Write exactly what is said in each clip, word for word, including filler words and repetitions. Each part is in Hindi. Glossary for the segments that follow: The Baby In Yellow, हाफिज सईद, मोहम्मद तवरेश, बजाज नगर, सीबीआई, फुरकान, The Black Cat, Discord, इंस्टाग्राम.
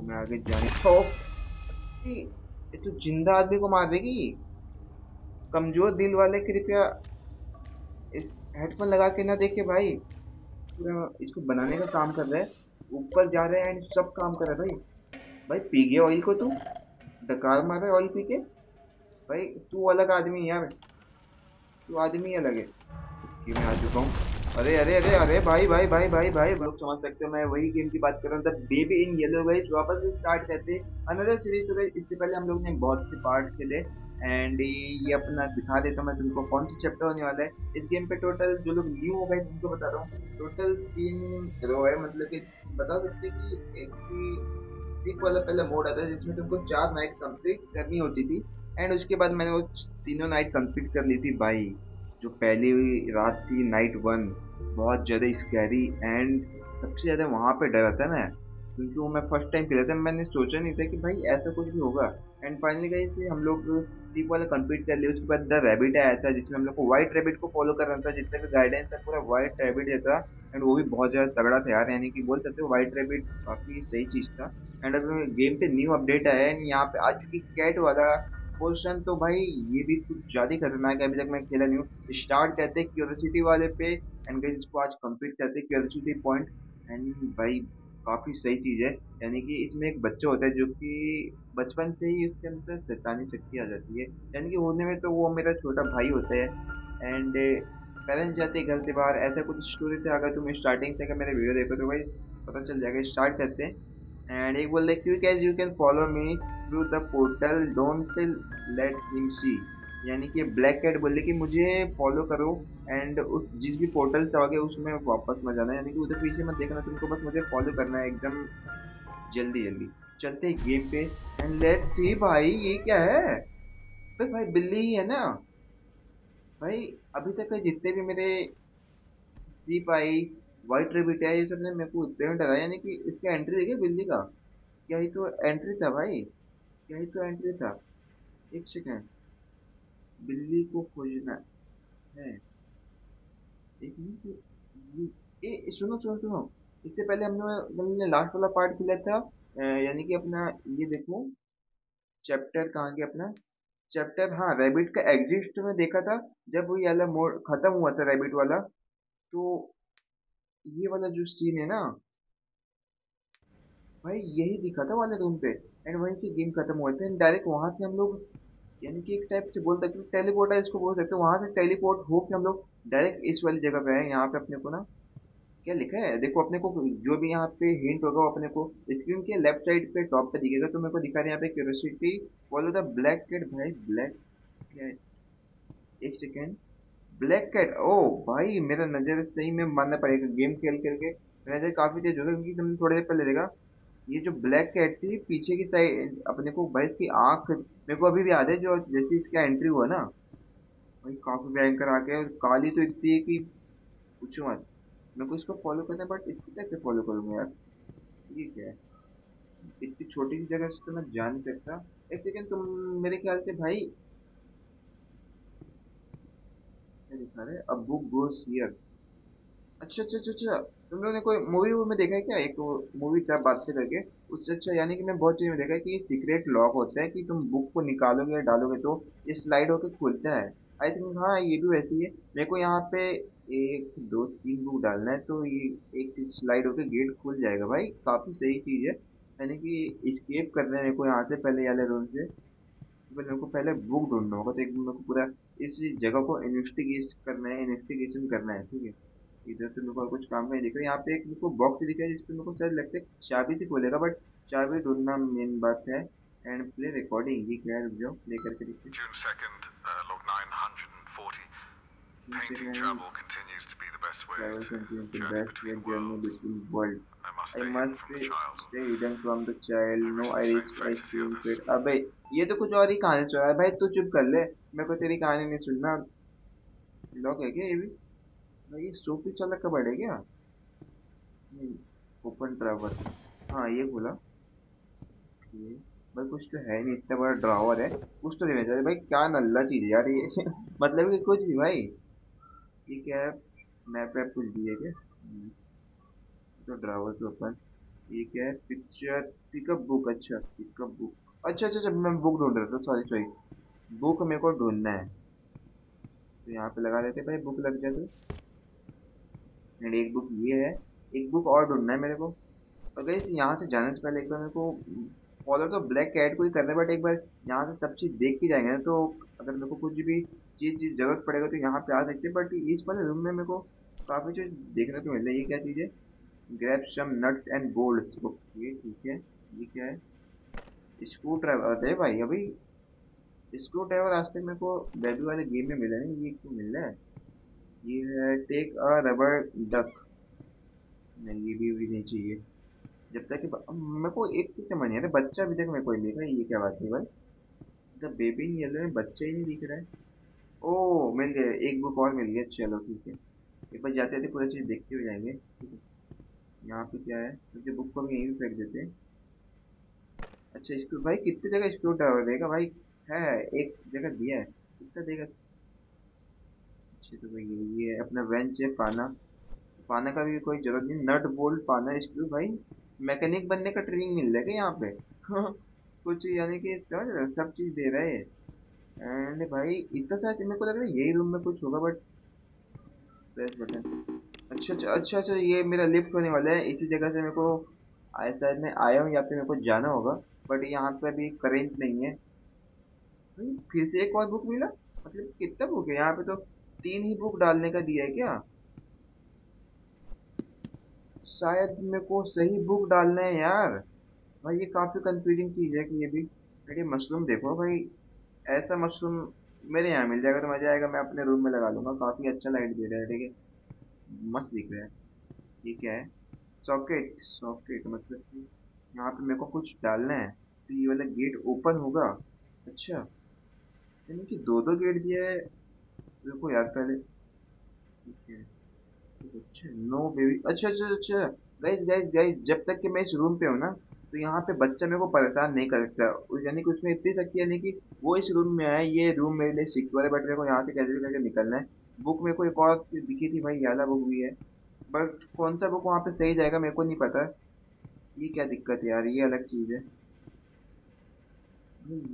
वो मैं आगे जाने। ये तो जिंदा आदमी को मार देगी। कमजोर दिल वाले कृपया इस हेडफोन लगा के ना देखे भाई, पूरा इसको बनाने का काम कर रहे हैं, ऊपर जा रहे हैं, सब काम कर रहे हैं भाई। भाई पी गया ऑयल को, तू डकार मार रहे ऑयल पी के। भाई तू अलग आदमी है यार, तू आदमी अलग है। कि मैं आ चुका हूँ। अरे अरे अरे अरे भाई भाई भाई भाई भाई लोग समझ सकते हो मैं वही गेम की बात कर रहा हूँ, the baby in yellow. Guys वापस स्टार्ट करते हैं अनदर सीरीज। तो गाइस इससे पहले हम लोग ने बहुत से पार्ट खेले एंड ये अपना दिखा देता हूँ मैं तुमको कौन सा चैप्टर होने वाला है इस गेम पे। टोटल जो लोग न्यू हो गए उनको बता रहा हूँ, टोटल तीन रो है, मतलब कि बता सकते कि एक सिक वाला पहले मोड आता है जिसमें तुमको चार नाइट कंप्लीट करनी होती थी एंड उसके बाद मैंने वो तीनों नाइट कंप्लीट कर ली थी। भाई जो पहली रात थी नाइट वन, बहुत ज़्यादा स्कैरी एंड सबसे ज़्यादा वहाँ पे डरा था मैं, क्योंकि वो मैं फर्स्ट टाइम खेला था, मैंने सोचा नहीं था कि भाई ऐसा कुछ भी होगा। एंड फाइनली गाइस हम लोग सीप वाला कंप्लीट कर लिया। उसके बाद द रैबिट आया था जिसमें हम लोग को वाइट रैबिट को फॉलो करना था, जितना भी गाइडेंस था पूरा वाइट रैबिट देता एंड वो भी बहुत ज़्यादा तगड़ा था यार, यानी कि बोल सकते हो वाइट रैबिट काफ़ी सही चीज़ था। एंड अभी गेम पे न्यू अपडेट आया एंड यहाँ पे आ चुकी कैट वाला पोर्शन, तो भाई ये भी कुछ ज़्यादा खतरनाक है, अभी तक मैं खेला नहीं हूँ। स्टार्ट करते हैं क्यूरियोसिटी वाले पे एंड गाइस इसको आज कंप्लीट करते हैं क्यूरियोसिटी पॉइंट। एंड भाई काफ़ी सही चीज़ है, यानी कि इसमें एक बच्चा होता है जो कि बचपन से ही उसके अंदर शैतानी शक्ति आ जाती है, यानी कि होने में तो वो मेरा छोटा भाई होता है एंड पेरेंट्स जाते हैं घर से बाहर, ऐसा कुछ स्टोरी था। अगर तुम स्टार्टिंग से अगर मेरे वीडियो देखो तो भाई पता चल जाएगा। स्टार्ट करते हैं एंड एक बोल रहे quick as you can follow me through the portal don't let him see, यानी कि ब्लैक कैट बोले कि मुझे फॉलो करो एंड उस जिस भी पोर्टल से आगे उसमें वापस मत जाना, यानी कि उधर पीछे मत देखना तुमको, बस मुझे फॉलो करना है एकदम जल्दी जल्दी। चलते हैं गेम पे एंड लेट सी। भाई ये क्या है? तो भाई बिल्ली ही है ना भाई। अभी तक जितने भी मेरे सी पाई वाइट रेबिट है ये सब ने मेरे को उतने डरा, यानी कि इसका एंट्री देखिए बिल्ली का, क्या ही तो एंट्री था भाई, क्या ही तो एंट्री था। एक सेकेंड, बिल्ली को खोजना है। एक मिनट, ए सुनो सुनो सुनो, इससे पहले हमने हमने लास्ट वाला पार्ट खेला था, यानी कि अपना ये देखो चैप्टर कहाँ के अपना चैप्टर, हाँ रेबिट का एग्जिस्ट में देखा था। जब वो ये मोड खत्म हुआ था रेबिट वाला, तो ये वाला जो सीन है ना भाई यही दिखा था वाले रूम पे एंड वहीं से गेम खत्म हुआ था। डायरेक्ट वहाँ से हम लोग, यानी कि एक टाइप से बोल सकते हैं टेलीपोर्ट है इसको बोल सकते हो, वहाँ से टेलीपोर्ट हो के हम लोग डायरेक्ट इस वाली जगह पे आए। यहाँ पे अपने को ना क्या लिखा है देखो, अपने को जो भी यहाँ पे हिंट होगा वो अपने को स्क्रीन के लेफ्ट साइड पे टॉप पे दिखेगा। तो मेरे को दिखा रहा है यहाँ पे curiosity follow the black cat. भाई ब्लैक कैट, एक सेकेंड, ब्लैक कैट, ओ भाई मेरा नज़र सही में मानना पड़ेगा गेम खेल खेल के नज़र काफ़ी तेज होगा, क्योंकि तुमने थोड़ी देर पहले देखा ये जो ब्लैक कैट थी पीछे की साइड अपने को भाई इसकी आँख मेरे को अभी भी याद है, जो जैसे इसका एंट्री हुआ ना भाई काफ़ी भयंकर आके और काली तो इतनी है कि पूछो मत। मेरे को इसको फॉलो करना है बट इसको कैसे फॉलो करूँगा यार, ये क्या है? इतनी छोटी सी जगह से तो मैं जा नहीं सकता। एक सेकेंड, तुम मेरे ख्याल से भाई दिखा रहे अब बुक गोस हियर। अच्छा अच्छा अच्छा अच्छा, तुम लोगों ने कोई मूवी में देखा है क्या? एक मूवी था बात से करके उससे, अच्छा यानी कि मैं बहुत चीज़ में देखा है कि सीक्रेट लॉक होता है कि तुम बुक को निकालोगे या डालोगे तो ये स्लाइड होकर खुलता है। आई थिंक हाँ ये भी वैसी है। मेरे को यहाँ पे एक दो तीन बुक डालना है तो ये एक स्लाइड होकर गेट खुल जाएगा। भाई काफ़ी सही चीज़ है, यानी कि स्केप करना है मेरे को यहाँ से पहले वाले रूम से, मेरे को पहले बुक ढूंढना होगा। तो एक मेरे को पूरा इस जगह को इन्वेस्टिगेट करना है, इन्वेस्टिगेशन करना है, ठीक है। इधर से मेरे को कुछ काम नहीं दिख रहा। यहाँ पे एक मेरे को बॉक्स दिख रहा है जिसपे मेरे को शायद लगता है चाबी से खोलेगा, बट चाबी ढूंढना मेन बात है। एंड प्ले रिकॉर्डिंग, ये क्या है, रुक जाओ प्ले करके देखते हैं। अबे ये तो कुछ और ही कहानी चल रहा है भाई, तू चुप कर ले, मेरे को तेरी कहानी नहीं सुनना। लॉक है क्या ये भी? भाई सोफी चला कब बढ़े क्या? ओपन ड्रावर, हाँ ये खुला, ये भाई कुछ तो है नहीं, इतना बड़ा ड्रावर है कुछ तो लेना चाहिए। भाई क्या नल्ला चीज़ है यार ये मतलब कि कुछ भी भाई, ये क्या है मैप वैप कुछ भी है क्या? तो ड्रावर तो ओपन, ये क्या है? Picture pickup book. अच्छा पिकअप बुक, अच्छा अच्छा अच्छा मैं बुक ढूंढ रहा था, सॉरी सॉरी बुक मेरे को ढूंढना है। तो यहाँ पे लगा देते भाई, बुक लग जाते। एंड एक बुक ये है, एक बुक और ढूंढना है मेरे को। और गाइस यहाँ से जाने से पहले एक बार मेरे को फॉलो तो ब्लैक कैट को ही करना है, बट एक बार यहाँ से सब चीज़ देख के जाएंगे ना, तो अगर मेरे को कुछ भी चीज़ चीज़ जरूरत पड़ेगा तो यहाँ पे आ सकते हैं। बट इस वाले रूम में मेरे को काफ़ी चीज़ देखने को मिल रही है। ये क्या चीज़ है? Grab some nuts and bolts. Okay ठीक है, ये क्या है? Screwdriver. अरे भाई अभी स्क्रू ड्राइवर आज तक मेरे को बेबी वाले गेम में मिला नहीं, ये क्यों मिल रहा है? ये है टेक अ रबर डक, नहीं ये भी नहीं चाहिए। जब तक कि मेरे को एक चीज़ समझ नहीं आ रही, बच्चा अभी तक मेरे को नहीं देखा, ये क्या बात है भाई? द बेबी इन येलो में बच्चा ही नहीं दिख रहा है। ओह मिल गया, एक बुक और मिल गया। चलो ठीक है, एक बार जाते थे पूरा चीज़ देखते हुए जाएंगे। ठीक है यहाँ पे क्या है? मुझे बुक को भी यहीं फेंक देते हैं। अच्छा इसको भाई कितने जगह स्क्रू ड्राइवर देगा भाई? है एक जगह दिया है, कितना देगा? अच्छा तो भाई ये अपना वेंच है, पाना पाना का भी कोई जरूरत नहीं। नट बोल्ट पाना स्क्रू, भाई मैकेनिक बनने का ट्रेनिंग मिल रहा है यहाँ पे कुछ यानी कि सब चीज़ दे रहा है। एंड भाई इतना सारा मेरे को लग रहा है यही रूम में कुछ होगा, बट प्रेस बटन। अच्छा अच्छा अच्छा अच्छा ये मेरा लिफ्ट होने वाला है, इसी जगह से मेरे को आए शायद मैं आया हूँ या फिर मेरे को जाना होगा। बट यहाँ पे अभी करेंट नहीं है। भाई फिर से एक और बुक मिला, मतलब कितना बुक है यहाँ पे? तो तीन ही बुक डालने का दिया है क्या? शायद मेरे को सही बुक डालना है यार। भाई ये काफ़ी कंफ्यूजिंग चीज़ है कि ये भी। अरे मशरूम देखो भाई, ऐसा मशरूम मेरे यहाँ मिल जाएगा तो मज़ा आएगा, मैं अपने रूम में लगा लूँगा। काफ़ी अच्छा लाइट दे रहा है, ठीक है मस्त दिख रहा है। ये क्या है? सॉकेट। सॉकेट मतलब कि यहाँ पे मेरे को कुछ डालना है तो ये वाला गेट ओपन होगा। अच्छा यानी कि दो दो गेट दिया है मेरे को यार पहले। ठीक है अच्छा नो बेबी। अच्छा अच्छा अच्छा गाइस गाइस गाइस जब तक कि मैं इस रूम पे हूँ ना, तो यहाँ पे बच्चा मेरे को परेशान नहीं कर सकता, यानी कि उसमें इतनी शक्ति यानी कि वो इस रूम में आया। ये रूम मेरे लिए सिक्योर है, बट मेरे को यहाँ से कैसे भी करके निकलना है। बुक मेरे को एक और दिखी थी भाई, याला बुक भी है, बट कौन सा बुक वहाँ पे सही जाएगा मेरे को नहीं पता। ये क्या दिक्कत है यार, ये अलग चीज़ है,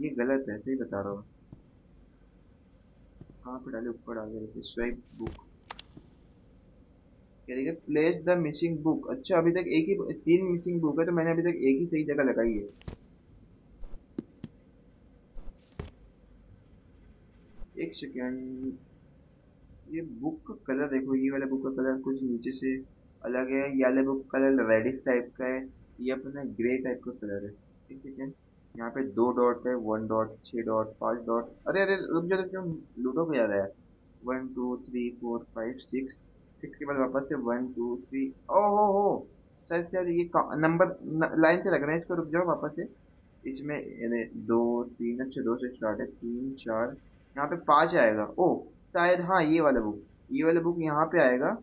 ये गलत है, सही बता रहा हूँ। कहाँ पे डाले? ऊपर डाले रहे थे। स्वाइप बुक क्या देखिए? Place the missing book. अच्छा अभी तक एक ही तीन मिसिंग बुक है, तो मैंने अभी तक एक ही सही जगह लगाई है। एक सेकेंड, ये बुक का कलर देखो, ये वाला बुक का कलर कुछ नीचे से अलग है, ये वाला बुक का कलर रेडिश टाइप का है, ये अपना ग्रे टाइप का कलर है। ठीक है यहाँ पे दो डॉट है, वन डॉट, छः डॉट, पाँच डॉट। अरे अरे रुक जाओ रुक जाओ, लूडो को याद आया। One two three four five six, six के बाद वापस से वन टू थ्री। ओह हो हो शायद शायद ये नंबर लाइन से लग रहे हैं, इसको रुक जाओ वापस से। इसमें दो तीन, अच्छा दो से स्टार्ट है, तीन चार, यहाँ पे पाँच आएगा। ओह शायद हाँ ये वाला बुक, ये वाला बुक यहाँ पे आएगा।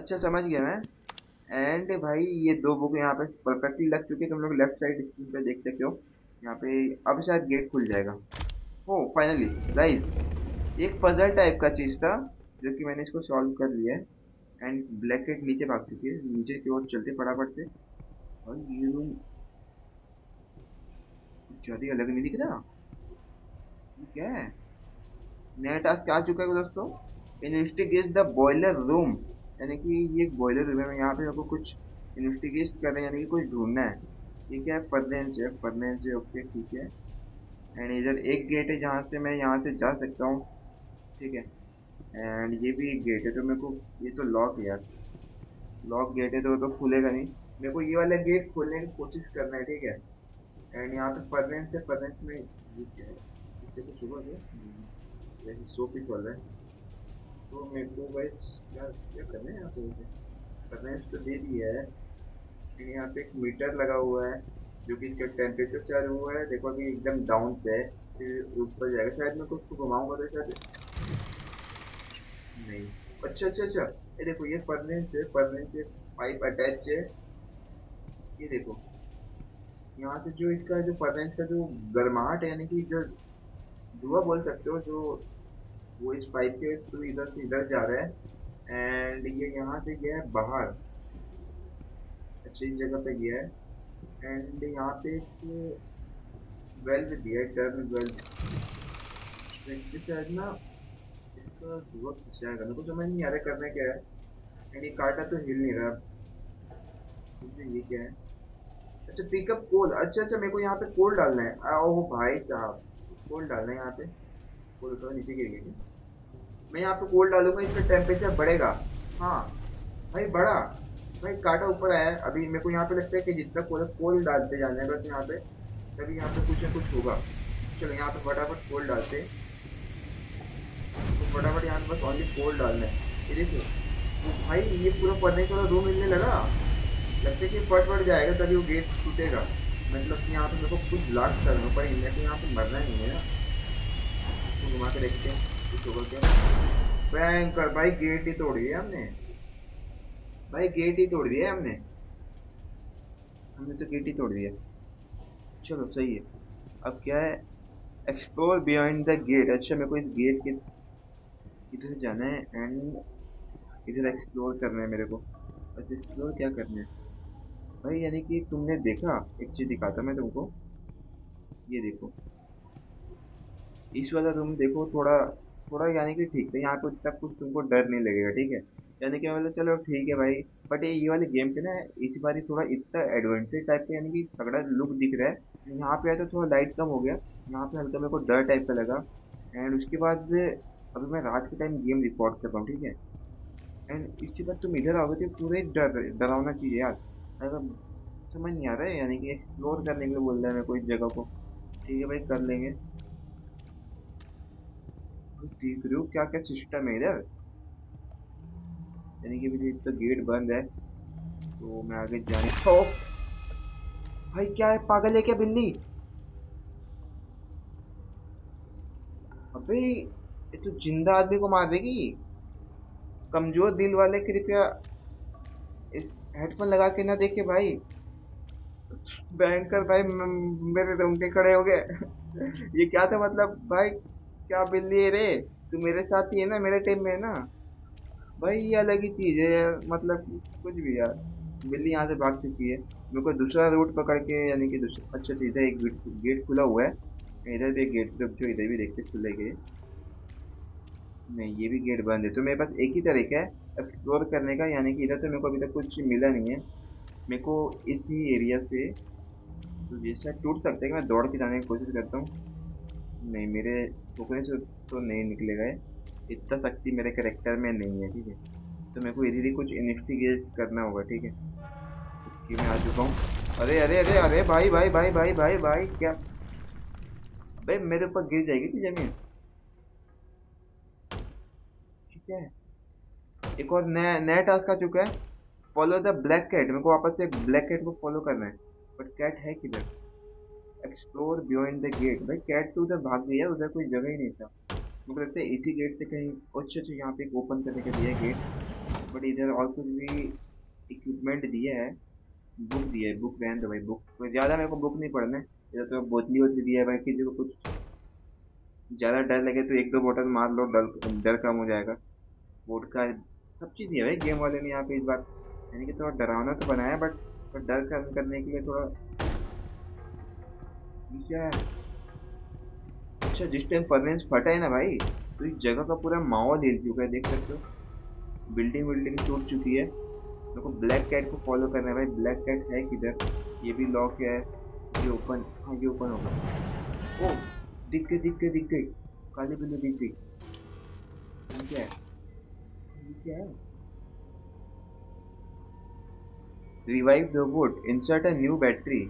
अच्छा समझ गया मैं। एंड भाई ये दो बुक यहाँ पे परफेक्टली लग चुके हैं, तुम लोग लेफ्ट साइड स्क्रीन पे देख सकते हो। यहाँ पे अब शायद गेट खुल जाएगा। ओ फाइनली गाइस, एक पजल टाइप का चीज़ था जो कि मैंने इसको सॉल्व कर लिया है। एंड ब्लैक कैट नीचे भाग चुकी है, नीचे की ओर चलते फटाफट से। और ये रूम ज़्यादा अलग नहीं दिख रहा, ठीक है। नया टास्क आ चुका है दोस्तों, इन्वेस्टिगेट द बॉयलर रूम, यानी कि ये एक बॉयलर रूम है। यहाँ पे आपको कुछ इन्वेस्टिगेट कर रहे हैं, यानी कि कुछ ढूंढना है। ठीक है परनेंस है, परनेंस है, ओके ठीक है। एंड इधर एक गेट है जहाँ से मैं यहाँ से जा सकता हूँ, ठीक है। एंड ये भी एक गेट है, तो मेरे को ये तो लॉक है यार, लॉक गेट है तो तो खुलेगा नहीं। मेरे को ये वाला गेट खोलने की कोशिश करना है, ठीक है। एंड यहाँ पर परनेंस है, परनेंस में ये क्या है? इससे कुछ हुआ क्या? वैसे सौ पीस वाला है, तो मेरे को बस यार क्या करना है यहाँ पे? करना है तो दे दिया है। यहाँ पे एक मीटर लगा हुआ है जो कि इसका टेम्परेचर चल हुआ है, देखो अभी एकदम डाउन पे है, फिर ऊपर जाएगा। शायद मैं कुछ घुमाऊँगा तो शायद नहीं। अच्छा अच्छा अच्छा ये देखो, ये परमानेंट है, परमानेंट है, पाइप अटैच है। ये देखो यहाँ से जो इसका जो परमानेंट का जो गर्माहट है, यानी कि जो धुआं बोल सकते हो, जो वो इस पाइप के थ्रू इधर से इधर जा रहा है। एंड ये यहाँ से गया है बाहर, अच्छी जगह पे गया है। एंड यहाँ पे ट्वेल्व दिया है, टर्न ट्वेल्व शायद ना, इसका वक्त जाएगा ना, कुछ समझ नहीं आ रहा करना क्या है। एंड ये काटा तो हिल नहीं रहा, ये क्या है? अच्छा पिकअप कोल, अच्छा अच्छा मेरे को यहाँ पे कोल डालना है। आओ भाई साहब कोल डालना है यहाँ पे, कोल तो नीचे गिर गई। मैं यहाँ पे कोल डालूंगा, इसका टेम्परेचर बढ़ेगा। हाँ भाई बढ़ा, भाई काटा ऊपर आया है। अभी मेरे को यहाँ पे लगता है कि जितना कोल कोल डालते जाने बस यहाँ पे, तभी यहाँ पे कुछ ना कुछ होगा। चलो यहाँ पे फटाफट कोल डालते, फटाफट यहाँ पे बस ऑनली कोल डालना है। देखिए तो भाई ये पूरा पढ़ने का रूम मिलने लगा, लगता है कि फट फट जाएगा तभी वो गेट टूटेगा। मतलब कि यहाँ पे मेरे को कुछ लाख करना पड़ेगा, इनमें को यहाँ पे मरना नहीं है ना। तो घुमा के देखते हैं कुछ होगा क्या। भयंकर भाई गेट ही तोड़ दिया हमने, भाई गेट ही तोड़ दिया हमने, हमने तो गेट ही तोड़ दिया। चलो सही है। अब क्या है, एक्सप्लोर बियॉन्ड द गेट। अच्छा मेरे को इस गेट के इधर जाना है एंड इधर एक्सप्लोर करना है मेरे को। अच्छा एक्सप्लोर क्या करना है भाई, यानी कि तुमने देखा एक चीज़ दिखाता मैं तुमको, ये देखो इस वाला रूम देखो, थोड़ा थोड़ा यानी कि ठीक है, यहाँ पर तब कुछ तुमको डर नहीं लगेगा, ठीक है। यानी कि मतलब चलो ठीक है भाई, बट ये वाले गेम पे ना इस बार ही थोड़ा इतना एडवेंचर टाइप का यानी कि तगड़ा लुक दिख रहा है। यहाँ पे आया तो थोड़ा लाइट कम हो गया, यहाँ पे हल्का मेरे को डर टाइप का लगा। एंड उसके बाद अभी मैं रात के टाइम गेम रिकॉर्ड कर रहा हूँ, ठीक है। एंड इसके बाद तुम इधर आओगे तो पूरे डर डरावना चीज़ यार, अगर समझ नहीं आ रहा है। यानी कि एक्सप्लोर करने के लिए बोल रहा है मेरे को इस जगह को, ठीक है भाई कर लेंगे। देख रहे हो क्या क्या सिस्टम है इधर, यानी कि मुझे तो गेट बंद है तो मैं आगे जाने। तो भाई क्या है, पागल है क्या बिल्ली? अबे ये तो जिंदा आदमी को मार देगी। कमजोर दिल वाले कृपया इस हेडफोन लगा के ना देखे भाई। भयंकर भाई मेरे रूम के खड़े हो गए। ये क्या था मतलब भाई, क्या बिल्ली है रे तू? मेरे साथ ही है ना, मेरे टीम में है ना भाई। ये अलग ही चीज़ है यार, मतलब कुछ भी यार। बिल्ली यहाँ से भाग चुकी है, मेरे को दूसरा रूट पकड़ के यानी कि दूसरा। अच्छा तो इधर एक गेट गेट खुला हुआ है, इधर भी एक गेट जो इधर भी देखते खुले गए नहीं, ये भी गेट बंद है। तो मेरे पास एक ही तरीका है एक्सप्लोर करने का, यानी कि इधर तो मेरे को अभी तक कुछ मिला नहीं है। मेरे को इसी एरिया से तो जैसा टूट सकता है कि मैं दौड़ के जाने की कोशिश करता हूँ। नहीं मेरे ठोकने से तो नहीं निकलेगा, इतना शक्ति मेरे कैरेक्टर में नहीं है, ठीक है। तो मेरे को इधर कुछ इन्वेस्टिगेट करना होगा, ठीक है कि मैं आ चुका हूँ। अरे अरे अरे अरे भाई भाई भाई भाई भाई भाई क्या भाई, मेरे ऊपर गिर जाएगी थी जमीन, ठीक है। एक और नया नया टास्क आ चुका है, फॉलो द ब्लैक कैट। मेरे को वापस से ब्लैक कैट को फॉलो करना है, बट कैट है किधर? Explore beyond the gate. भाई कैट तो उधर भाग गया, उधर कोई जगह ही नहीं था। मुझे लगता है इसी गेट से कहीं। अच्छा अच्छा यहाँ पे ओपन करने के लिए गेट, बट इधर और कुछ भी इक्विपमेंट दिया है, बुक दिया है। बुक रहने दो भाई, बुक ज़्यादा मेरे को बुक नहीं पढ़ना है। इधर तो बोतली वोतली दिया है भाई, किसी को कुछ ज़्यादा डर लगे तो एक दो बोतल मार लो, डर डर कम हो जाएगा। वोडका सब चीज़ दिया है भाई गेम वाले ने यहाँ पे इस बार, यानी कि थोड़ा डरावना तो बनाया बट थोड़ा डर कम करने के लिए थोड़ा क्या है। अच्छा जिस टाइम परमानेंस फटा है ना भाई, तो इस जगह का पूरा माहौल हिल चुका है, देख सकते हो। बिल्डिंग विल्डिंग टूट चुकी है। मेरे को ब्लैक कैट को फॉलो करना है भाई। ब्लैक कैट है किधर? ये भी लॉक है, ये ओपन, हाँ ये ओपन होगा। ओ दिख गई दिख गई दिख गई, काली बिल्ली दिख गई। क्या है क्या है? Revive robot, insert a new battery.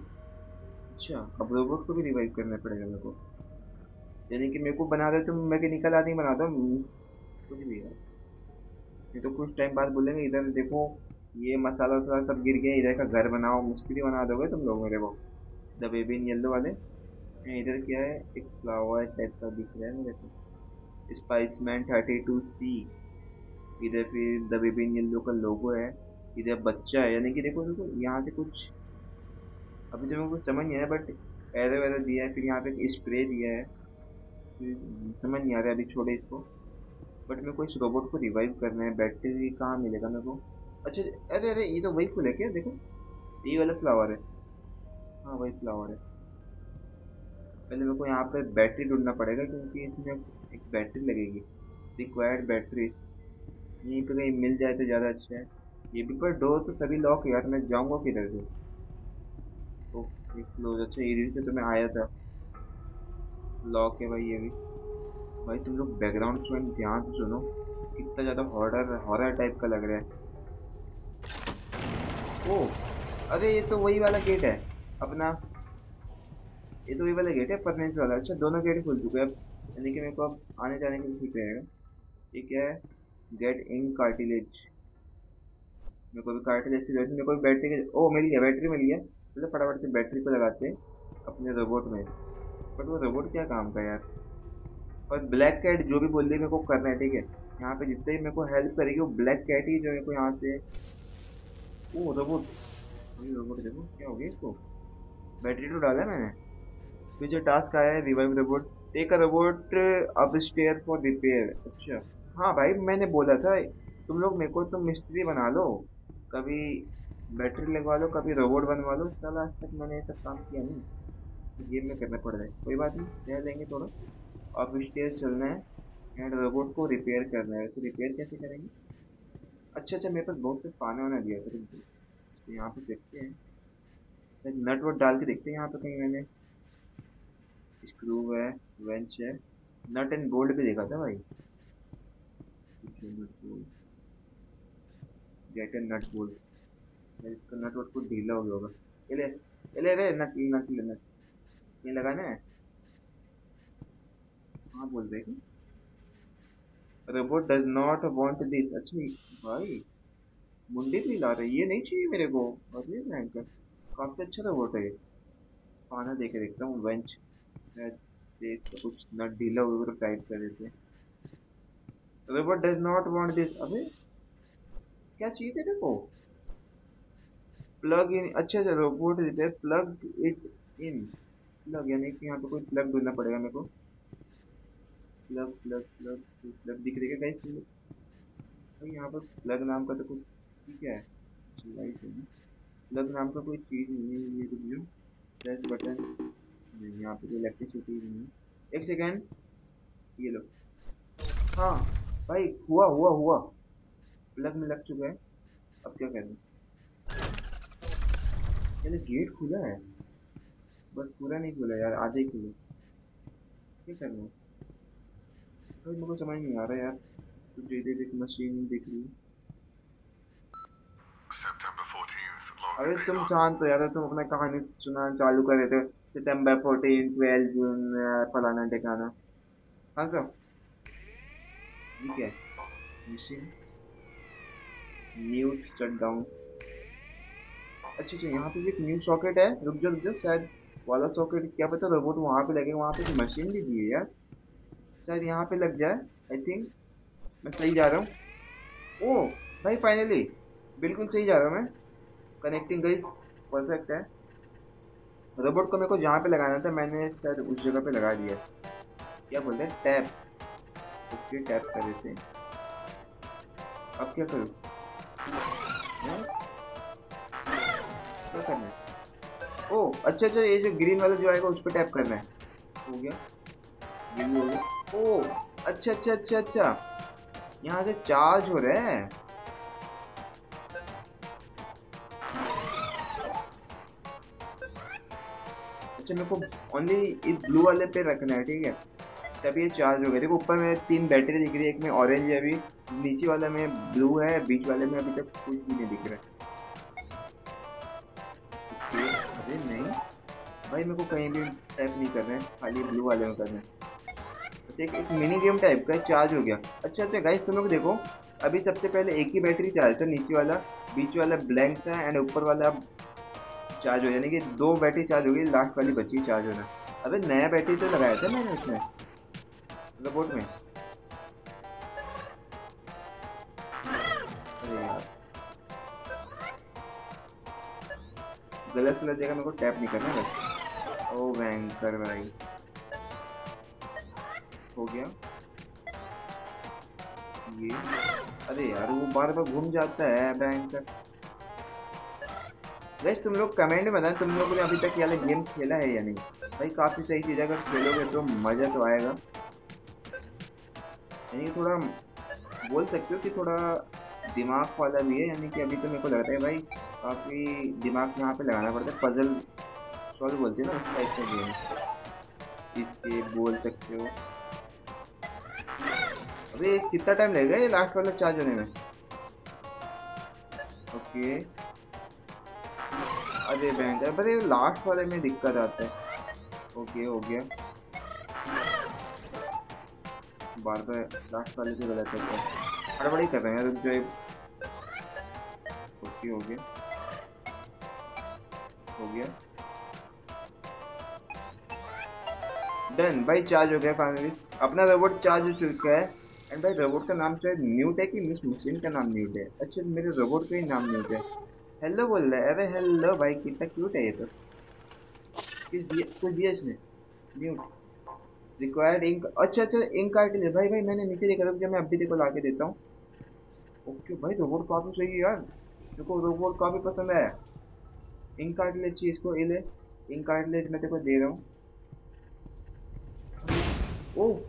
अच्छा अब रोबोट को भी रिवाइव करना पड़ेगा मेरे को, यानी कि मेरे को बना दो तो मैं निकल आदमी बना दो कुछ भी यार। ये तो कुछ टाइम बाद बोलेंगे इधर देखो ये मसाला वसाला सब गिर गया, इधर का घर बनाओ, मिस्त्री बना दोगे तुम लोग मेरे को, द बेबी इन येलो वाले। इधर क्या है, एक फ्लावर टाइप का दिख रहा है मेरे को, स्पाइसमैन थर्टी टू सी। इधर फिर द बेबी इन येलो का लोगो है, इधर बच्चा है, यानी कि देखो देखो यहाँ से कुछ अभी तो मेरे को समझ नहीं आया, बट एरो वैरो दिया है। फिर यहाँ पे स्प्रे दिया है, समझ नहीं आ रहा अभी, छोड़े इसको। बट मेरे को इस रोबोट को रिवाइव करना है, बैटरी कहाँ मिलेगा मेरे को? अच्छा अरे अरे ये तो वही फूल है क्या? देखो ये वाला फ्लावर है, वही फ्लावर है। पहले मेरे को यहाँ पे बैटरी ढूंढना पड़ेगा क्योंकि इसमें एक बैटरी लगेगी, रिक्वायर्ड बैटरी यहीं पे कहीं मिल जाए तो ज़्यादा अच्छा है। ये भी पर डोर तो सभी लॉक यार, मैं जाऊँगा किधर से? ओके क्लोज, अच्छा ये से तो मैं आया था, लॉक है भाई ये भी। भाई तुम लोग बैकग्राउंड स्टूडेंट ध्यान से सुनो, कितना ज़्यादा हॉरर हॉरर टाइप का लग रहा है। ओह अरे ये तो वही वाला गेट है अपना, ये तो वही वाला गेट है परमानेंट वाला। अच्छा दोनों गेट खुल चुके हैं अब, यानी कि मेरे को अब आने जाने के लिए ठीक रहेगा। ये क्या है? गेट इन कार्टिलेज, मेरे को भी कार्टिलेज की जरूरत, मेरे को भी बैटरी की। ओ मिल गया, बैटरी मिल गया। चलो फटाफट से बैटरी को लगाते हैं अपने रोबोट में। बट वो रोबोट क्या काम का यार। और ब्लैक कैट जो भी बोल रही है मेरे को करना है, ठीक है? यहाँ पे जितने भी मेरे को हेल्प करेगी वो ब्लैक कैट ही, जो मेरे को यहाँ से। ओ रोबोट, रोबोट देखो क्या हो गया इसको, बैटरी तो डाला मैंने। फिर जो टास्क आया है, revive robot, take a robot अब स्टेयर फॉर रिपेयर। अच्छा हाँ भाई मैंने बोला था तुम लोग मेरे को तो मिस्त्री बना लो, कभी बैटरी लगवा लो, कभी रोबोट बनवा लो। चल आज तक मैंने ये सब काम किया नहीं, गेम में करना पड़ रहा है। कोई बात नहीं, रह लेंगे थोड़ा। अब स्टेज चलना है एंड रोबोट को रिपेयर करना है। तो रिपेयर कैसे करेंगे? अच्छा अच्छा मेरे पास बहुत से पाना वाना दिया था, तो यहाँ पे देखते हैं। अच्छा नट वट डाल के देखते हैं यहाँ पे कहीं। मैंने स्क्रू है, वेंच है, नट एंड बोल्ट भी देखा था भाई। गेट एंड नट बोल्ट, इसका नट वट को ढीला हो गया होगा। ले ले ले नट नट ले नट ये लगाना है। हाँ बोल रहे हैं robot does not want this. अच्छा भाई मुंडी भी ला रही, ये नहीं चाहिए मेरे को। अरे भयंकर, काफ़ी अच्छा रोबोट है ये। खाना दे के देखता हूँ, वेंच कुछ नट ढीला वगैरह टाइट कर देते हैं। Robot does not want this. अबे क्या चीज़ है देखो, प्लग इन। अच्छा अच्छा रोबोट देते हैं, प्लग इट इन। प्लग यानी कि यहाँ पर कोई प्लग ढूंढना पड़ेगा मेरे को। प्लग प्लग प्लग प्लग दिख रही है गाइस भाई, यहाँ पर प्लग नाम का तो कुछ ठीक है, प्लग नाम का कोई चीज़ नहीं है। ये वीडियो प्रेस बटन नहीं, यहाँ पे कोई इलेक्ट्रिसिटी नहीं है। एक सेकेंड, ये लो। हाँ भाई हुआ हुआ हुआ, प्लग में लग चुका है। अब क्या करें? चलो गेट खुला है बट पूरा नहीं खुला यार, आधे खुले। क्या करना है भाई मेरे को समझ नहीं आ रहा यार। तो धीरे धीरे मशीन दिख रही है। अरे तुम शांत हो यार, तुम अपना कहानी सुनाना चालू कर रहे थे। सितंबर फोर्टीन ट्वेल्व जून फलाना ठिकाना। हाँ सर ठीक है। Machine news shut down. अच्छा अच्छा यहाँ पे भी एक न्यू सॉकेट है। रुक जाओ रुक जाओ, शायद वाला सॉकेट क्या पता रोबोट वहाँ पे लगेगा। वहाँ पे मशीन भी दी है यार, शायद यहाँ पे लग जाए। आई थिंक मैं सही जा रहा हूँ। ओह भाई फाइनली बिल्कुल सही जा रहा हूँ मैं। कनेक्टिंग गई, परफेक्ट है। रोबोट को मेरे को जहाँ पे लगाना था मैंने शायद उस जगह पे लगा दिया। क्या बोलते हैं? टैप। ओके टैप कर देते हैं। अब क्या करूँ? क्या करना है? ओह अच्छा अच्छा ये जो ग्रीन वाला जो आएगा उस पर टैप करना है। हो गया। ओह अच्छा अच्छा अच्छा अच्छा यहाँ से चार्ज हो रहा है। अच्छा मेरे को ओनली इस ब्लू वाले पे रखना है, ठीक है? तभी ये चार्ज हो गया। देखो ऊपर में तीन बैटरी दिख रही है, एक में ऑरेंज है अभी, नीचे वाला में ब्लू है, बीच वाले में अभी तक कुछ भी नहीं दिख रहा है। अरे नहीं भाई मेरे को कहीं भी टैप नहीं करना है, खाली ब्लू वाले में करना है। एक एक मिनी गेम टाइप का चार्ज हो गया। अच्छा अच्छा गाइस तुम लोग देखो, अभी सबसे पहले एक ही बैटरी चार्ज था, नीचे वाला, बीच वाला ब्लैंक था एंड ऊपर वाला चार्ज हो, यानी कि दो बैटरी चार्ज हो गई, लास्ट वाली बची चार्ज होना। अबे नया बैटरी तो लगाया था मैंने उसमें रोबोट में। गलत गलत जगह मेरे को टैप नहीं करना बस। ओ भयंकर भाई, हो गया ये। अरे यार वो बार बार घूम जाता है बैंक। भाई तुम लोग कमेंट में बताना तुम लोगों ने अभी तक ये गेम खेला है या नहीं। भाई काफ़ी सही चीज़ है, अगर खेलोगे तो मज़ा तो आएगा। यानी थोड़ा बोल सकते हो कि थोड़ा दिमाग वाला भी है, यानी कि अभी तो मेरे को लगता है भाई काफ़ी दिमाग यहाँ पे लगाना पड़ता है। पजल सॉल्व बोलते हैं ना उस टाइप का गेम इसके बोल सकते हो। अभी कितना टाइम लगेगा ये लास्ट वाला चार्ज होने में? ओके अरे बैंक है, पर ये लास्ट वाले में दिक्कत आता है। ओके हो गया, बार बार लास्ट वाले से गलत होता है, बड़बड़ी कर रहे हैं रुक जाए। ओके हो गया हो गया डन। भाई चार्ज हो गया फाइनली, अपना रोबोट चार्ज हो चुका है। एंड भाई रोबोट का नाम शायद न्यूट है कि मिस मशीन का नाम न्यूट है? अच्छा मेरे रोबोट का ही नाम न्यूट है। हेलो बोल रहा है, अरे हेलो भाई कितना क्यूट है ये तो। किस दिया कुछ दिया इसने? न्यूट रिक्वायर्ड इंक, अच्छा अच्छा इंक कार्टिलेज। भाई भाई मैंने नीचे देखा था, जब मैं अभी देखो ला के देता हूँ। ओके भाई रोबोट काफ़ी सही है यार, देखो रोबोट काफ़ी पसंद आया। इंक कार्टिलेज चाहिए इसको, ये ले इंक कार्टिलेज मैं देखो दे रहा हूँ। ओह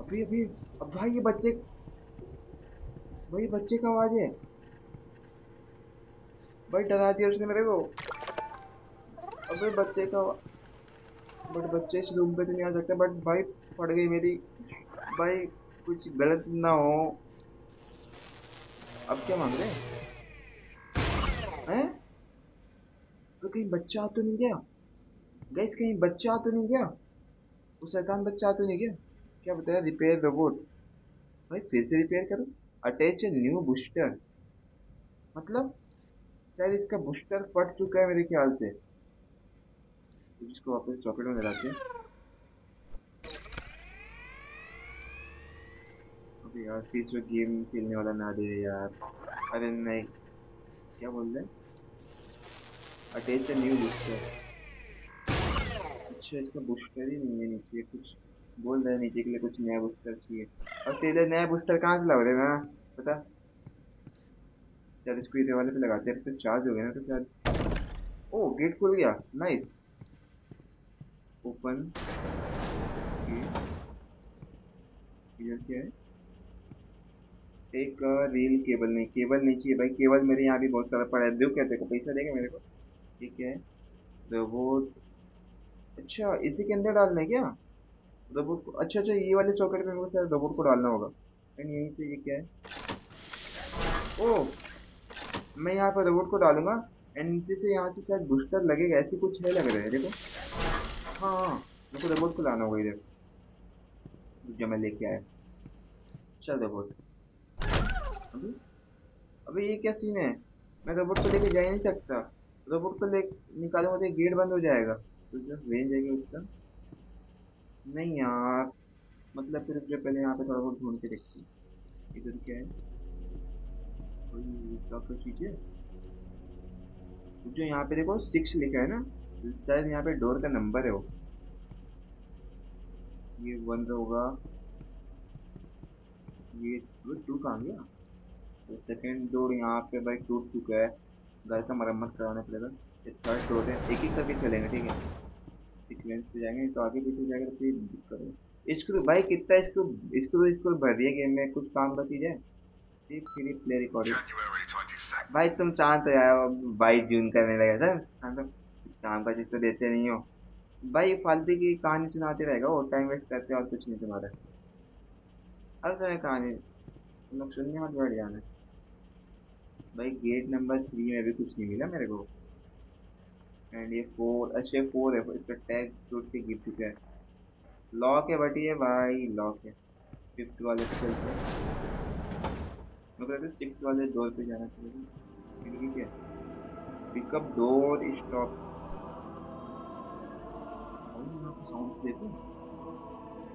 अभी अभी अब भाई ये बच्चे भाई बच्चे का आवाज़ है। भाई डरा दिया उसने मेरे को। अबे बच्चे का, बट बच्चे इस रूम पे तो नहीं आ सकते। बट भाई फट गई मेरी, भाई कुछ गलत ना हो। अब क्या मांग रहे हैं? तो कहीं बच्चा तो नहीं गया गाइस, कहीं बच्चा तो नहीं गया? उस शैतान बच्चा तो नहीं गया? क्या बताया रिपेयर रोबोट, भाई फिर से रिपेयर करो। अटैच न्यू बूस्टर, मतलब शायद इसका बूस्टर फट चुका है मेरे ख्याल से। इसको वापस सॉकेट में लगाते हैं। अबे यार फिर से गेम खेलने वाला ना दे यार। अरे नहीं क्या बोल रहे हैं, अटैच न्यू बूस्टर। अच्छा इसका बूस्टर ही नहीं है नीचे, कुछ बोल रहा है नीचे के लिए कुछ नया बूस्टर चाहिए। और तेरे नया बूस्टर कहाँ से लग रहे हैं ना पता? चल इसको इधर वाले पे लगाते हैं, तो चार्ज हो गया ना तो चार्ज। ओह गेट खुल गया, नाइस। ओपन इधर क्या है? एक रील केबल, नहीं केबल नहीं चाहिए भाई, केबल मेरे यहाँ भी बहुत सारा पड़ा है। दो कहते को पैसा देगा मेरे को, ठीक है। रोबोट अच्छा इसी के अंदर डालना है क्या रोबोट को? अच्छा अच्छा ये वाले सॉकेट में मेरे को रोबोट को डालना होगा। एंड यहीं से ये क्या है? ओह मैं यहाँ पर रोबोट को डालूंगा एंड नीचे से यहाँ से शायद बूस्टर लगेगा, ऐसे कुछ है लग रहा है देखो। हाँ हाँ मेरे को रोबोट को लाना होगा इधर, जो मैं लेके आया। अच्छा रोबोट अभी अभी ये क्या सीन है? मैं रोबोट को लेके जा ही नहीं सकता, रोबोट को ले निकालूंगा तो गेट बंद हो जाएगा, तो जब रेंज आएगी उसका नहीं यार। मतलब फिर जो पहले यहाँ पे थोड़ा बहुत ढूंढ के देखते हैं। इधर क्या है? कोई चीज़ है जो यहाँ पे देखो सिक्स लिखा है ना, शायद यहाँ पे डोर का नंबर है वो। ये बंद होगा, ये टू कहाँ गया? तो सेकेंड डोर यहाँ पे भाई टूट चुका है, घर का मरम्मत कराना पड़ेगा। थर्ड डोर है, एक एक करके चलेंगे ठीक है, सिक्वेंस पे जाएंगे तो आगे पीछे जाएगा तो फिर दिक्कत है। स्क्रू भाई कितना स्क्रू स्क्रू स्क्रू भर दिया गेम में, कुछ काम बची जाए। ठीक फिर प्ले रिकॉर्डिंग भाई तुम शांत हो यार, बाईस जून करने लगे सर शांत, कुछ काम का चीज़ तो देते नहीं हो भाई, फालतू की कहानी सुनाते रहेगा और टाइम वेस्ट करते और कुछ नहीं तुम्हारा। हर समय कहानी तुम लोग सुनने मत बैठ जाना भाई। गेट नंबर थ्री में भी कुछ नहीं मिला मेरे को। एंड ये फोर, अच्छे फोर है, इसका टैग टूट के गिर चुका है। लॉक है बट ये भाई लॉक है। फिफ्थ वाले पे चलते हैं, मतलब सिक्स वाले डोर पे जाना चाहिए ठीक है। पिकअप डोर स्टॉप, साउंड देते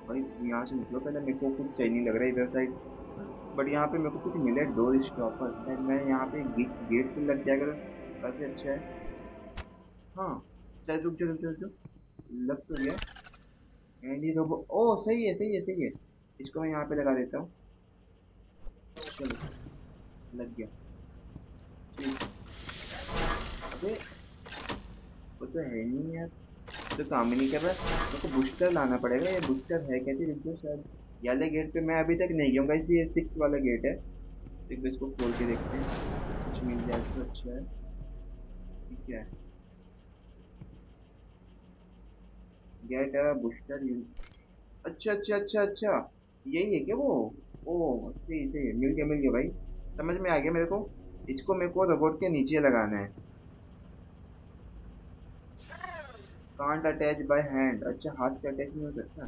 भाई यहाँ से निकलो पहले, मेरे को कुछ चाहिए नहीं लग रहा है इधर साइड। बट यहाँ पे मेरे को कुछ मिला डोर स्टॉपर, एंड मैं यहाँ पे गेट पे लग जाएगा तो काफ़ी अच्छा है। हाँ चाहे रुक जाओ रुक जाओ रुक जाओ, लग तो गया। एंड ये रोबो, ओ सही है सही है सही है, इसको मैं यहाँ पे लगा देता हूँ। चलो लग गया। से वो तो है नहीं यार, तो काम ही नहीं कर रहा। उसको बूस्टर लाना पड़ेगा। ये बूस्टर है कहती रुको सर, वाले गेट पे मैं अभी तक नहीं गया हूँ गाइस। ये सिक्स वाला गेट है, तो इसको खोल के देखते हैं कुछ मिल जाए तो अच्छा है। ठीक है गेट है बूस्टर। अच्छा अच्छा अच्छा अच्छा यही है क्या वो? ओह सही सही, मिल गया मिल गया भाई, समझ में आ गया मेरे को। इसको मेरे को रोबोट के नीचे लगाना है। Can't attach by hand. अच्छा हाथ से अटैच नहीं हो सकता।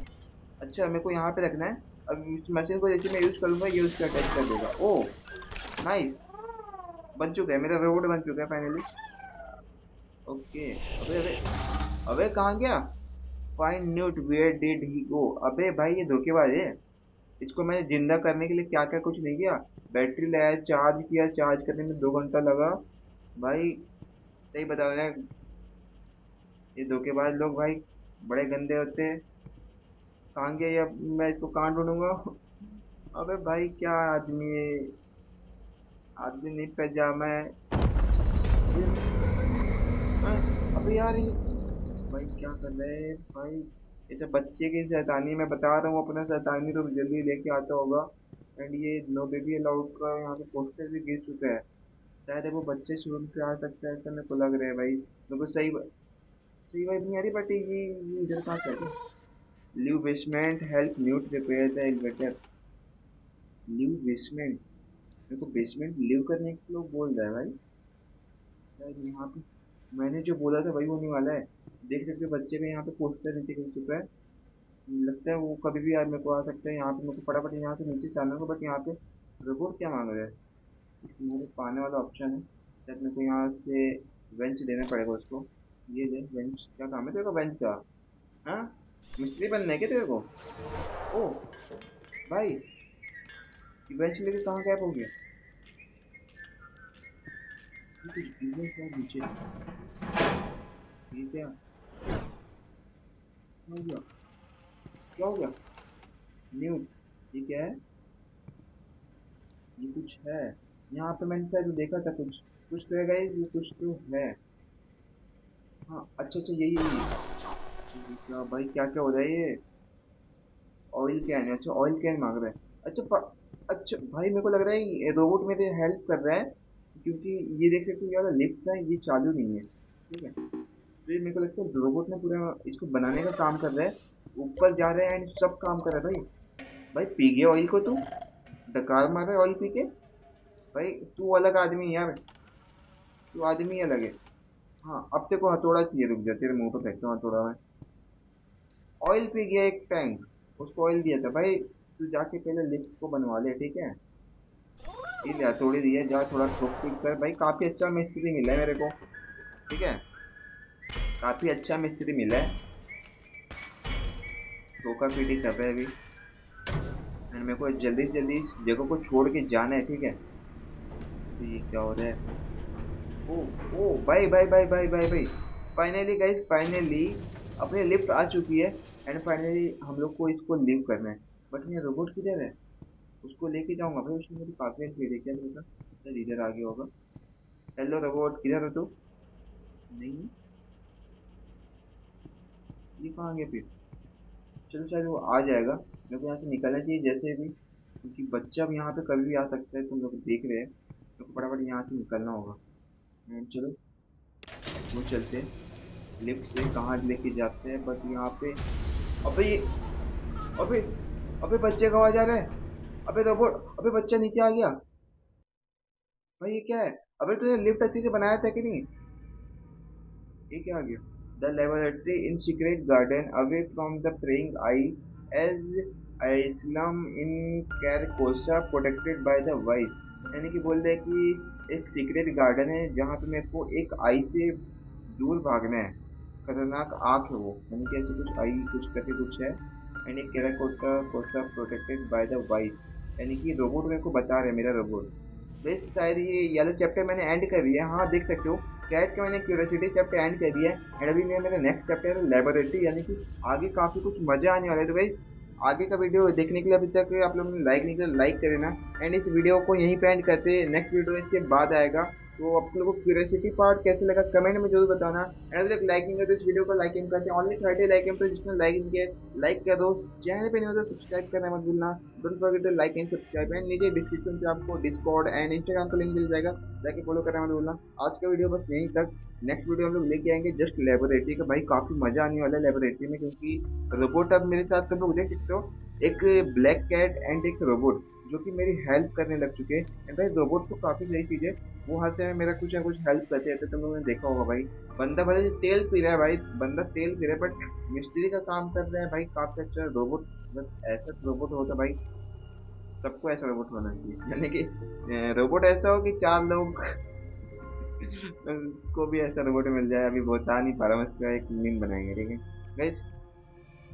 अच्छा मेरे को यहाँ पे रखना है। अब इस मशीन को जैसे मैं यूज़ करूँगा ये उसका अटैच कर देगा। ओह नाइस, बन चुका है मेरा रोबोट, बन चुका है फाइनली। ओके अबे अबे अबे कहाँ गया? Find out where did he go. अबे भाई ये धोखेबाज है। इसको मैंने जिंदा करने के लिए क्या क्या कुछ नहीं किया। बैटरी लगाया, चार्ज किया, चार्ज करने में दो घंटा लगा भाई। सही बता रहा है ये धोखेबाज लोग भाई, बड़े गंदे होते हैं। कहाँ गया या मैं इसको कहाँ ढूंढूंगा? अबे भाई क्या आदमी है, आदमी नहीं पैजामा है। अबे यार ये भाई क्या कर रहे हैं भाई? ये तो बच्चे की शैतानी, मैं बता रहा हूँ अपना शैतानी तो जल्दी लेके आता होगा। एंड ये नो बेबी अलाउड का यहाँ पे पोस्टर भी गिर चुका है। शायद वो बच्चे शुरू से आ सकता है, ऐसा मेरे को लग रहा है भाई। मेरे को सही सही भाई नहीं आ रही। बट ये इधर कहाँ कहते leave basement help Newt repair the inverter. Leave basement, मेरे को बेसमेंट लीव करने के लोग बोल रहा है भाई। शायद यहाँ पे मैंने जो बोला था वही होने वाला है। देख सकते हो बच्चे में यहाँ पे पोस्टर नीचे गिर चुका है। लगता है वो कभी भी यार मेरे को आ सकता है। यहाँ पे मेरे को फटाफट यहाँ से नीचे चलना होगा। बट यहाँ पे रोबोट क्या मांग रहा है? इसके मुझे पाने वाला ऑप्शन है। शायद मेरे को यहाँ से बेंच देना पड़ेगा उसको। ये दे बेंच, क्या काम है तेरे को बेंच का? हाँ मिस्त्री बनना है क्या तेरे को? ओह भाई बेंच लेके कहाँ गैप हो गया? नीचे क्या हो गया? क्या हो गया? न्यूट ये क्या है? ये कुछ है यहाँ पे, मैंने शायद देखा था कुछ कुछ तो है गाइस, ये कुछ तो है। हाँ अच्छा अच्छा यही है क्या भाई? क्या क्या हो रहा है? ये ऑयल कैन है। अच्छा ऑयल कैन मांग रहा है। अच्छा अच्छा भाई मेरे को लग रहा है ये रोबोट मेरे हेल्प कर रहा है, क्योंकि ये देख सकते हो यार लिफ्ट है, ये चालू नहीं है। ठीक है तो ये मेरे को लगता है रोबोट ने पूरा इसको बनाने का काम कर रहा है। ऊपर जा रहे हैं एंड सब काम कर रहा है भाई। भाई पी गया ऑयल को, तू डकार मार रहा है ऑयल पी के। भाई तू अलग आदमी यार, तू आदमी अलग है। हाँ अब तेरे को हथौड़ा चाहिए, रुक जा तेरे मुँह पर फेंकता हूँ हथौड़ा में। ऑयल पी गया एक टैंक, उसको ऑयल दिया था भाई। तू जाके पहले लिफ्ट को बनवा ले ठीक है। ठीक है थोड़ी दिया जा, थोड़ा ठोक ठीक कर भाई। काफ़ी अच्छा मिस्त्री मिला है मेरे को, ठीक है काफ़ी अच्छा मिस्त्री मिला है। ठोका पीटी सब है अभी। एंड मेरे को जल्दी से जल्दी इस जगह को छोड़ के जाना है ठीक है। तो ये क्या हो रहा है? ओ ओ भाई भाई भाई भाई भाई भाई फाइनली गाइस, फाइनली अपनी लिफ्ट आ चुकी है। एंड फाइनली हम लोग को इसको लीव करना है। बट ये रोबोट किधर है? उसको लेके जाऊंगा भाई, उसने मुझे काफ़ी अच्छी देखा था। सर इधर आगे होगा। हेलो रोबोट किधर हो तू? नहीं ये कहाँ गया फिर? चलो शायद वो आ जाएगा। मेरे को यहाँ से निकलना चाहिए जैसे भी, क्योंकि बच्चा अब यहाँ पे कभी भी आ सकता है। तुम लोग देख रहे हैं, तो फटाफट यहाँ से निकलना होगा। चलो वो चलते लिफ्ट से कहाँ लेके जाते हैं। बट यहाँ पे अबे ये अबे अबे बच्चे का आवाज़ आ रहा है। अबे रोबोट अबे बच्चा नीचे आ गया भाई। ये क्या है? अबे तूने लिफ्ट अच्छे से बनाया था कि नहीं? ये क्या आ गया? The laboratory in secret garden away from the prying eye as आइस्लम in Carcosa protected by the wise. यानी कि बोल रहे कि एक सीक्रेट गार्डन है जहाँ पे मेरे को एक आई से दूर भागना है। खतरनाक आँख है वो, यानी कि ऐसे कुछ आई कुछ करके कुछ है। एंड एक Carcosa protected by the wise, यानी कि रोबोट मेरे को बता रहे मेरा रोबोट। बेस्ट शायद ये येलो चैप्टर मैंने एंड कर दिया है। हाँ देख सकते हो कैट का मैंने क्यूरियोसिटी चैप्टर एंड कर दिया है। एंड अभी मेरा नेक्स्ट चैप्टर है लेबोरेटरी, यानी कि आगे काफ़ी कुछ मज़ा आने वाला है। तो भाई आगे का वीडियो देखने के लिए अभी तक आप लोग ने लाइक नहीं किया, लाइक कर देना। एंड इस वीडियो को यहीं पे एंड करते, नेक्स्ट वीडियो इसके बाद आएगा। तो आप लोगों को क्यूरियोसिटी पार्ट कैसे लगा कमेंट में जरूर बताना। एंड अभी तक लाइक नहीं करते इस वीडियो को लाइक एम करते हैं, ऑनली थर्टी लाइक एम पर जिसने लाइक किया लाइक कर दो। चैनल पे नहीं होता सब्सक्राइब करना मत भूलना, don't forget to like and subscribe. And नीचे डिस्क्रिप्शन पे आपको डिस्कॉर्ड एंड इंस्टाग्राम का लिंक मिल जाएगा, जाके फॉलो करना मत भूलना। आज का वीडियो बस यहीं तक, नेक्स्ट वीडियो हम लोग लेके आएंगे जस्ट लेबोरेटरी का। भाई काफ़ी मज़ा आने वाला है लेबोरेटरी में, क्योंकि रोबोट अब मेरे साथ तुम लोग देख सकते हो, एक ब्लैक कैट एंड एक रोबोट जो कि मेरी हेल्प करने लग चुके हैं। एंड भाई रोबोट को काफ़ी सही चीज़ें वो हाथ से मेरा कुछ ना कुछ हेल्प करते रहते, तुम लोगों ने देखा होगा। भाई बंदा भले तेल पी रहा है, भाई बंदा तेल पी रहा है बट मिस्त्री का काम कर रहा है। भाई काफ़ी अच्छा रोबोट, बस ऐसा रोबोट होता भाई, सबको ऐसा रोबोट होना चाहिए, यानी कि रोबोट ऐसा हो कि चार लोग को भी ऐसा रोबोट मिल जाए। अभी बता नहीं पा रहा हूँ, इसका एक मीम बनाएंगे। ठीक है गाइस,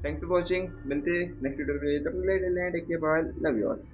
थैंक्स फॉर वॉचिंग, मिलते हैं नेक्स्ट वीडियो के लिए, तब तक के लिए take care, bye, love you all.